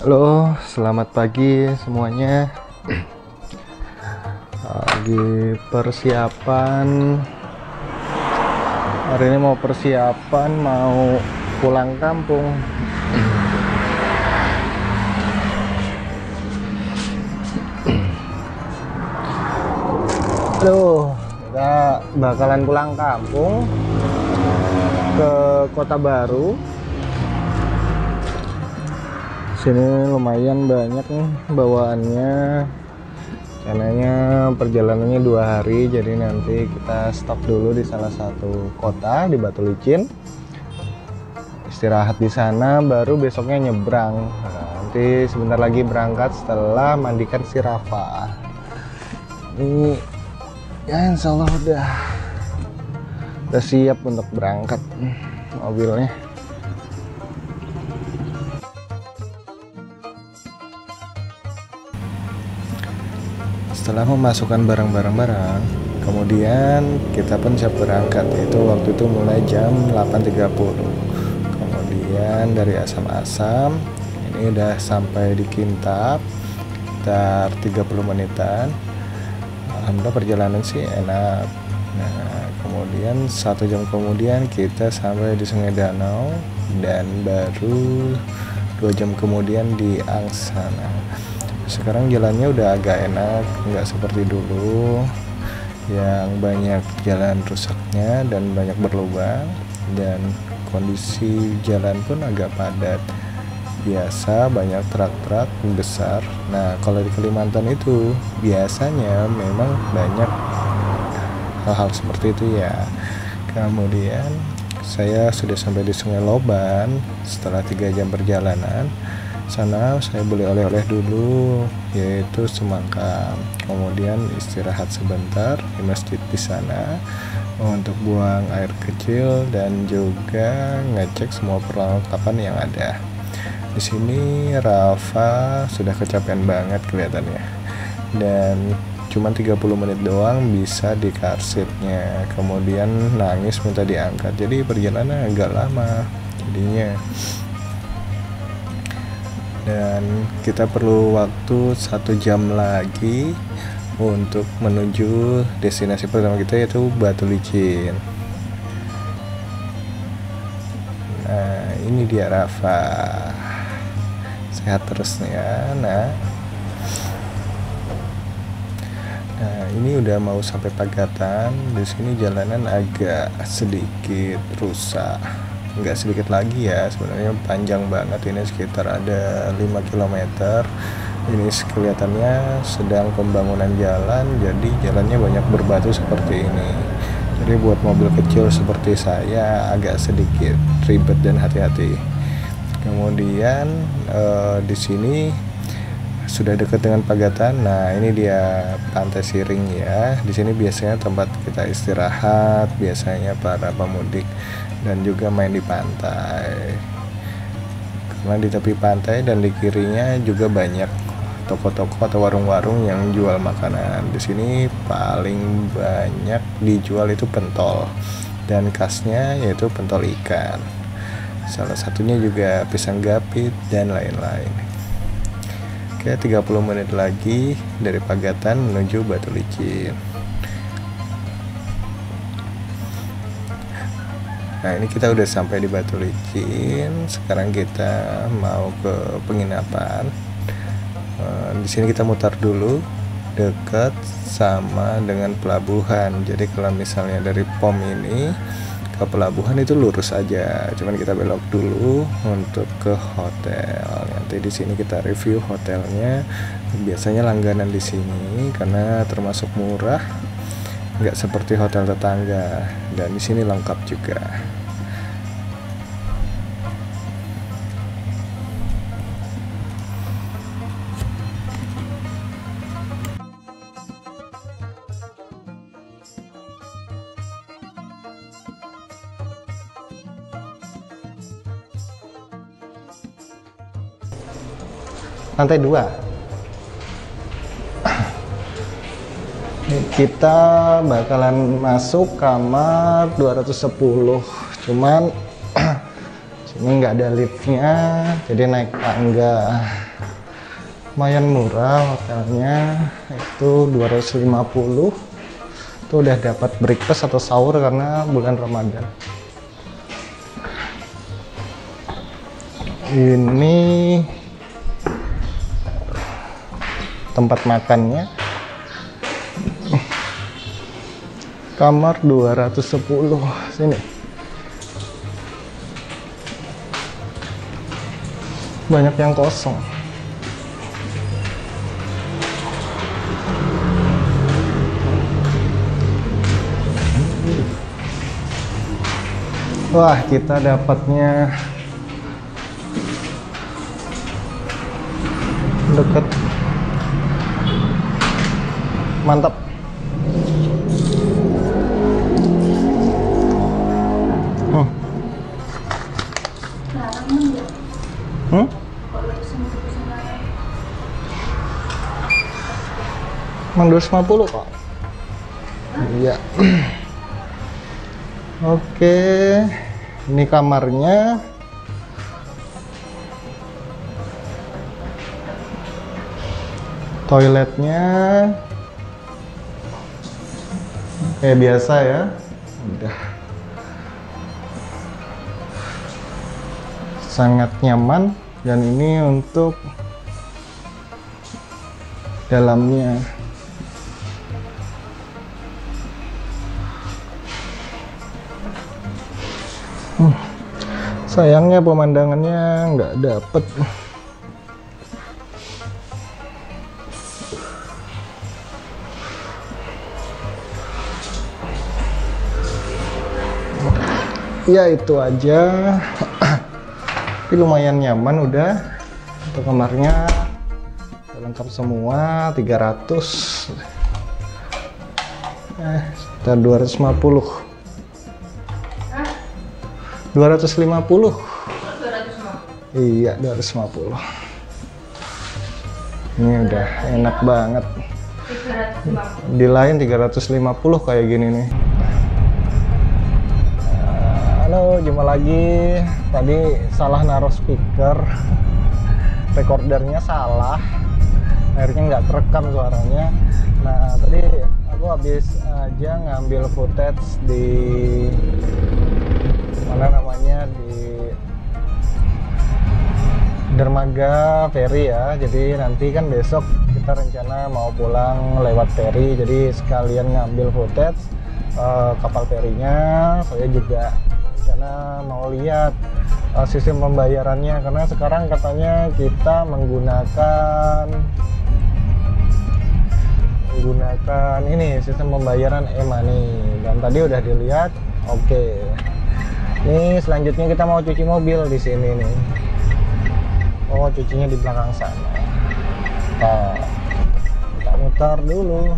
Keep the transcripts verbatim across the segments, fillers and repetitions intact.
Halo, selamat pagi semuanya. Lagi persiapan. Hari ini mau persiapan mau pulang kampung. Halo, kita bakalan pulang kampung ke Kota Baru. Sini lumayan banyak nih bawaannya, karenanya perjalanannya dua hari, jadi nanti kita stop dulu di salah satu kota di Batulicin, istirahat di sana, baru besoknya nyebrang. Nah, nanti sebentar lagi berangkat setelah mandikan si Rafa ini ya, insya Allah udah udah siap untuk berangkat mobilnya. Setelah memasukkan barang-barang-barang, kemudian kita pun siap berangkat. Itu waktu itu mulai jam delapan tiga puluh. Kemudian dari Asam-asam ini udah sampai di Kintap sekitar tiga puluh menitan. Alhamdulillah perjalanan sih enak. Nah, kemudian satu jam kemudian kita sampai di Sungai Danau, dan baru dua jam kemudian di Angsana. Sekarang jalannya udah agak enak, nggak seperti dulu yang banyak jalan rusaknya dan banyak berlubang, dan kondisi jalan pun agak padat. Biasa banyak truk-truk besar. Nah, kalau di Kalimantan itu biasanya memang banyak hal-hal seperti itu ya. Kemudian saya sudah sampai di Sungai Loban setelah tiga jam perjalanan. Sana saya beli oleh-oleh dulu, yaitu semangka, kemudian istirahat sebentar di masjid di sana untuk buang air kecil dan juga ngecek semua perlengkapan yang ada. Di sini Rafa sudah kecapean banget kelihatannya, dan cuma tiga puluh menit doang bisa di car seatnya, kemudian nangis minta diangkat, jadi perjalanan agak lama jadinya. Dan kita perlu waktu satu jam lagi untuk menuju destinasi pertama kita, yaitu Batulicin. Nah, ini dia Rafa. Sehat terus nih ya, nak. Nah, ini udah mau sampai Pagatan. Di sini jalanan agak sedikit rusak. Nggak sedikit lagi ya, sebenarnya panjang banget, ini sekitar ada lima kilometer. Ini kelihatannya sedang pembangunan jalan, jadi jalannya banyak berbatu seperti ini, jadi buat mobil kecil seperti saya agak sedikit ribet dan hati-hati. Kemudian eh, di sini sudah dekat dengan Pagatan. Nah, ini dia Pantai Siring ya. Di sini biasanya tempat kita istirahat, biasanya para pemudik, dan juga main di pantai. Karena di tepi pantai dan di kirinya juga banyak toko-toko atau warung-warung yang jual makanan. Di sini paling banyak dijual itu pentol, dan khasnya yaitu pentol ikan. Salah satunya juga pisang gapit dan lain-lain. Oke, tiga puluh menit lagi dari Pagatan menuju Batulicin. Nah, ini kita udah sampai di Batulicin. Sekarang kita mau ke penginapan. E, di sini kita mutar dulu dekat sama dengan pelabuhan. Jadi kalau misalnya dari pom ini ke pelabuhan itu lurus aja. Cuman kita belok dulu untuk ke hotel. Nanti di sini kita review hotelnya. Biasanya langganan di sini karena termasuk murah. Nggak seperti hotel tetangga, dan di sini lengkap juga. Lantai dua. Kita bakalan masuk kamar dua ratus sepuluh, cuman sini nggak ada liftnya, jadi naik tangga. lumayan murah hotelnya, itu dua ratus lima puluh. Itu udah dapat breakfast atau sahur karena bulan Ramadan. Ini tempat makannya. Kamar dua ratus sepuluh sini. Banyak yang kosong. Wah, kita dapatnya deket. Mantap. Hmm. Hmm? dua ratus lima puluh kok. Iya. Oke, ini kamarnya. Toiletnya kayak biasa ya. Udah. Sangat nyaman, dan ini untuk dalamnya. Hmm. Sayangnya pemandangannya nggak dapet. Ya itu aja. Tapi lumayan nyaman udah. Untuk kamarnya lengkap semua, tiga ratus. Eh, sekitar dua ratus lima puluh. Hah? dua ratus lima puluh. dua ratus lima puluh. Iya, dua ratus lima puluh. Ini udah enak banget. tiga ratus lima puluh. Di lain tiga ratus lima puluh kayak gini nih. Halo, jumpa lagi. Tadi salah naruh speaker. Recordernya salah, akhirnya nggak terekam suaranya. Nah tadi aku habis aja ngambil footage di mana namanya, di dermaga ferry ya. Jadi nanti kan besok kita rencana mau pulang lewat ferry, jadi sekalian ngambil footage uh, kapal ferrynya. Saya juga rencana mau lihat uh, sistem pembayarannya, karena sekarang katanya kita menggunakan menggunakan ini sistem pembayaran e-money, dan tadi udah dilihat. Oke, okay. Ini selanjutnya kita mau cuci mobil di sini nih. Oh, cucinya di belakang sana. Nah, kita mutar dulu.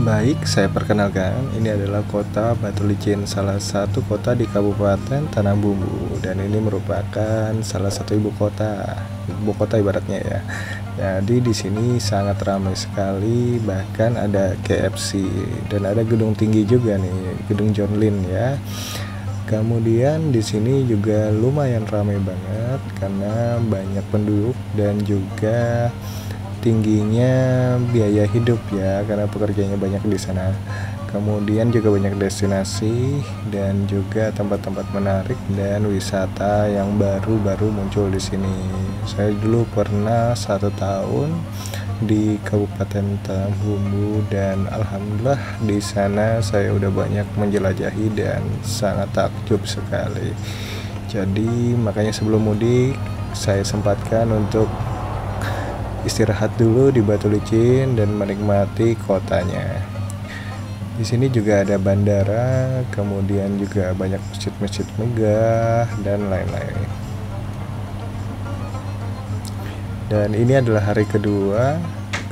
Baik, saya perkenalkan, ini adalah kota Batulicin, salah satu kota di Kabupaten Tanah Bumbu, dan ini merupakan salah satu ibu kota, ibu kota ibaratnya ya. Jadi di sini sangat ramai sekali, bahkan ada K F C dan ada gedung tinggi juga nih, gedung John Lin ya. Kemudian di sini juga lumayan ramai banget karena banyak penduduk dan juga tingginya biaya hidup ya, karena pekerjanya banyak di sana. Kemudian juga banyak destinasi dan juga tempat-tempat menarik dan wisata yang baru-baru muncul di sini. Saya dulu pernah satu tahun di Kabupaten Tanah Bumbu, dan alhamdulillah di sana saya udah banyak menjelajahi dan sangat takjub sekali. Jadi makanya sebelum mudik saya sempatkan untuk istirahat dulu di Batulicin dan menikmati kotanya. Di sini juga ada bandara, kemudian juga banyak masjid-masjid megah dan lain-lain. Dan ini adalah hari kedua.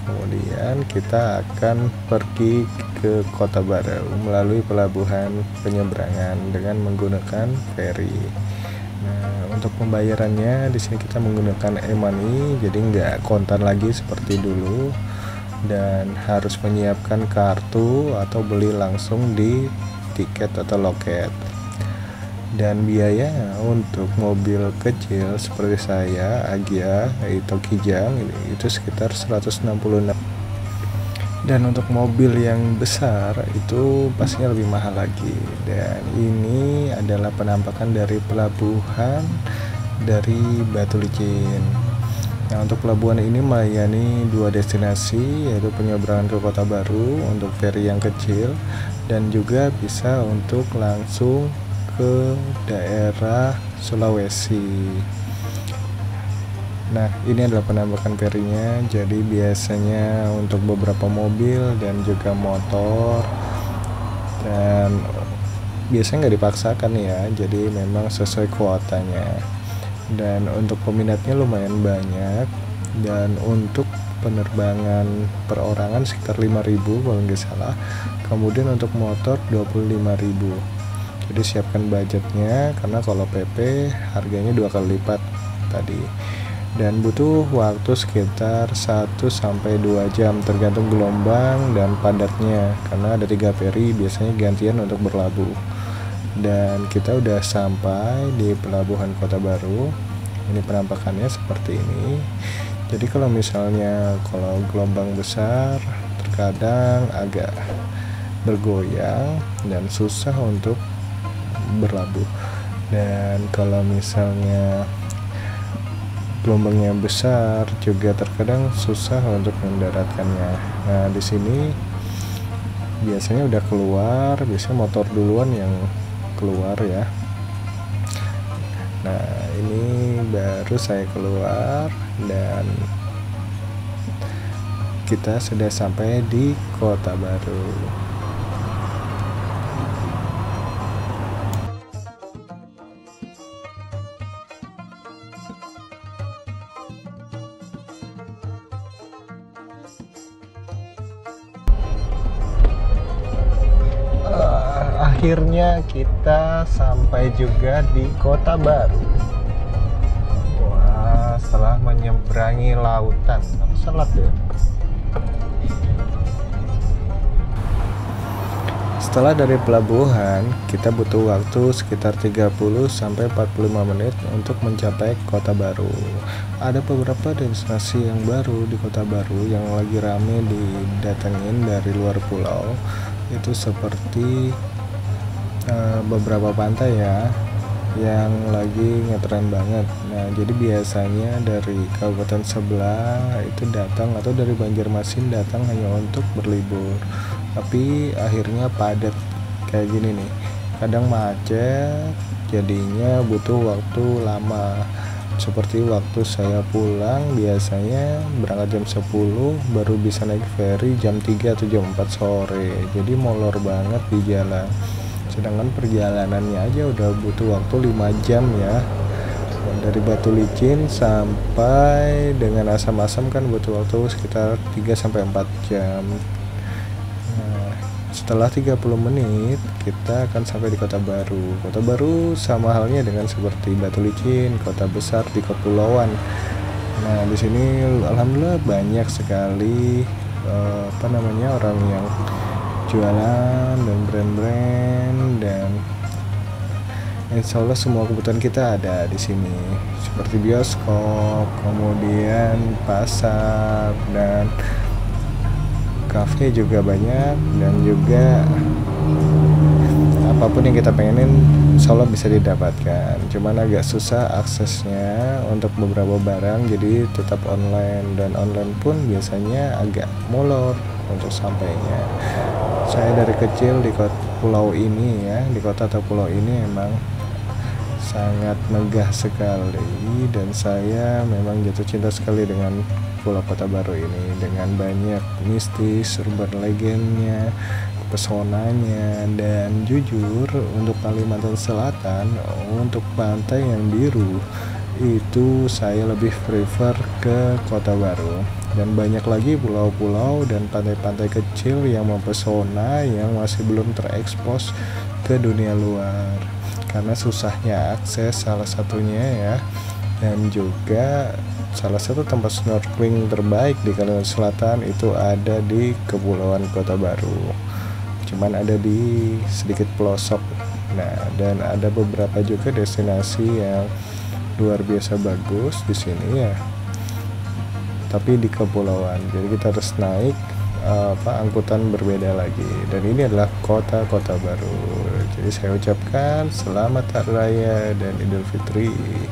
Kemudian kita akan pergi ke Kota Baru melalui pelabuhan penyeberangan dengan menggunakan ferry. Nah, untuk pembayarannya di sini kita menggunakan e-money, jadi nggak kontan lagi seperti dulu, dan harus menyiapkan kartu atau beli langsung di tiket atau loket. dan biayanya untuk mobil kecil seperti saya, Agya, itu Kijang, itu sekitar seratus enam puluh enam. Dan untuk mobil yang besar itu pastinya lebih mahal lagi. Dan ini adalah penampakan dari pelabuhan dari Batulicin. Nah, untuk pelabuhan ini melayani dua destinasi, yaitu penyeberangan ke Kota Baru untuk feri yang kecil, dan juga bisa untuk langsung ke daerah Sulawesi. Nah, ini adalah penampakan ferinya. Jadi biasanya untuk beberapa mobil dan juga motor, dan biasanya nggak dipaksakan ya, jadi memang sesuai kuotanya. Dan untuk peminatnya lumayan banyak, dan untuk penerbangan perorangan sekitar lima ribu kalau nggak salah, kemudian untuk motor dua puluh lima ribu. Jadi siapkan budgetnya, karena kalau P P harganya dua kali lipat tadi, dan butuh waktu sekitar satu sampai dua jam tergantung gelombang dan padatnya, karena ada tiga feri biasanya gantian untuk berlabuh. Dan kita udah sampai di pelabuhan Kota Baru. Ini penampakannya seperti ini. Jadi kalau misalnya kalau gelombang besar terkadang agak bergoyang dan susah untuk berlabuh. Dan kalau misalnya gelombangnya besar juga terkadang susah untuk mendaratkannya. Nah, di sini biasanya udah keluar, biasanya motor duluan yang keluar ya. Nah, ini baru saya keluar dan kita sudah sampai di Kota Baru. Akhirnya kita sampai juga di Kota Baru. Wah, setelah menyeberangi lautan, selat ya. Setelah dari pelabuhan, kita butuh waktu sekitar tiga puluh sampai empat puluh lima menit untuk mencapai Kota Baru. Ada beberapa destinasi yang baru di Kota Baru yang lagi rame didatengin dari luar pulau. Itu seperti beberapa pantai ya yang lagi ngetren banget. Nah, jadi biasanya dari kabupaten sebelah itu datang atau dari Banjarmasin datang hanya untuk berlibur, tapi akhirnya padat kayak gini nih, kadang macet, jadinya butuh waktu lama. Seperti waktu saya pulang biasanya berangkat jam sepuluh baru bisa naik ferry jam tiga atau jam empat sore, jadi molor banget di jalan. Sedangkan perjalanannya aja udah butuh waktu lima jam ya. Dari Batulicin sampai dengan Asam-asam kan butuh waktu sekitar tiga sampai empat jam. Nah, setelah tiga puluh menit kita akan sampai di Kota Baru. Kota Baru sama halnya dengan seperti Batulicin, kota besar di kepulauan. Nah, di sini alhamdulillah banyak sekali eh, apa namanya orang yang jualan dan brand-brand, dan insya Allah semua kebutuhan kita ada di sini, seperti bioskop, kemudian pasar, dan kafe juga banyak, dan juga apapun yang kita pengenin insya Allah bisa didapatkan. Cuman agak susah aksesnya untuk beberapa barang, jadi tetap online, dan online pun biasanya agak molor untuk sampainya. Saya dari kecil di kota pulau ini ya, di kota atau pulau ini memang sangat megah sekali, dan saya memang jatuh cinta sekali dengan pulau Kota Baru ini, dengan banyak mistis, urban legendnya, pesonanya. Dan jujur untuk Kalimantan Selatan, untuk pantai yang biru itu saya lebih prefer ke Kota Baru. Dan banyak lagi pulau-pulau dan pantai-pantai kecil yang mempesona yang masih belum terekspos ke dunia luar, karena susahnya akses salah satunya ya. Dan juga salah satu tempat snorkeling terbaik di Kalimantan Selatan itu ada di Kepulauan Kota Baru, cuman ada di sedikit pelosok. Nah, dan ada beberapa juga destinasi yang luar biasa bagus di sini ya, tapi di kepulauan. Jadi kita harus naik apa angkutan berbeda lagi. Dan ini adalah kota-kota baru. Jadi saya ucapkan selamat hari raya dan Idul Fitri.